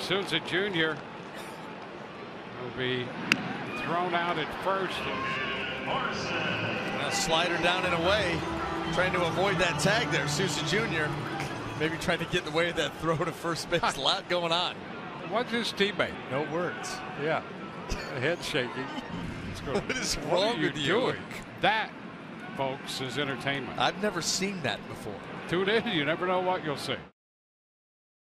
Souza Jr. will be thrown out at first. And a slider down and away, trying to avoid that tag there. Souza Jr. maybe trying to get in the way of that throw to first base. A lot going on. What's his teammate? No words. Yeah. Head shaking. Going, what is wrong with you? Doing? That, folks, is entertainment. I've never seen that before. Tune in. You never know what you'll see.